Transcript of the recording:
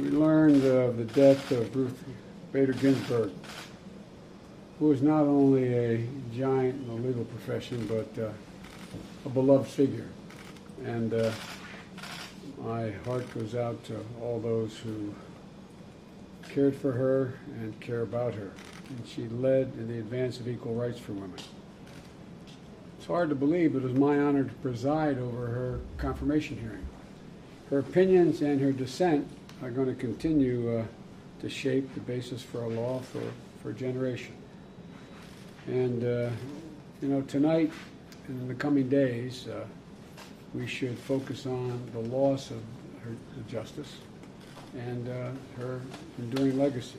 we learned of the death of Ruth Bader Ginsburg, who was not only a giant in the legal profession, but a beloved figure. And my heart goes out to all those who cared for her and care about her. And she led in the advance of equal rights for women. It's hard to believe, but it was my honor to preside over her confirmation hearing. Her opinions and her dissent are going to continue to shape the basis for our law for a generation. And, you know, tonight and in the coming days, we should focus on the loss of her justice and her enduring legacy.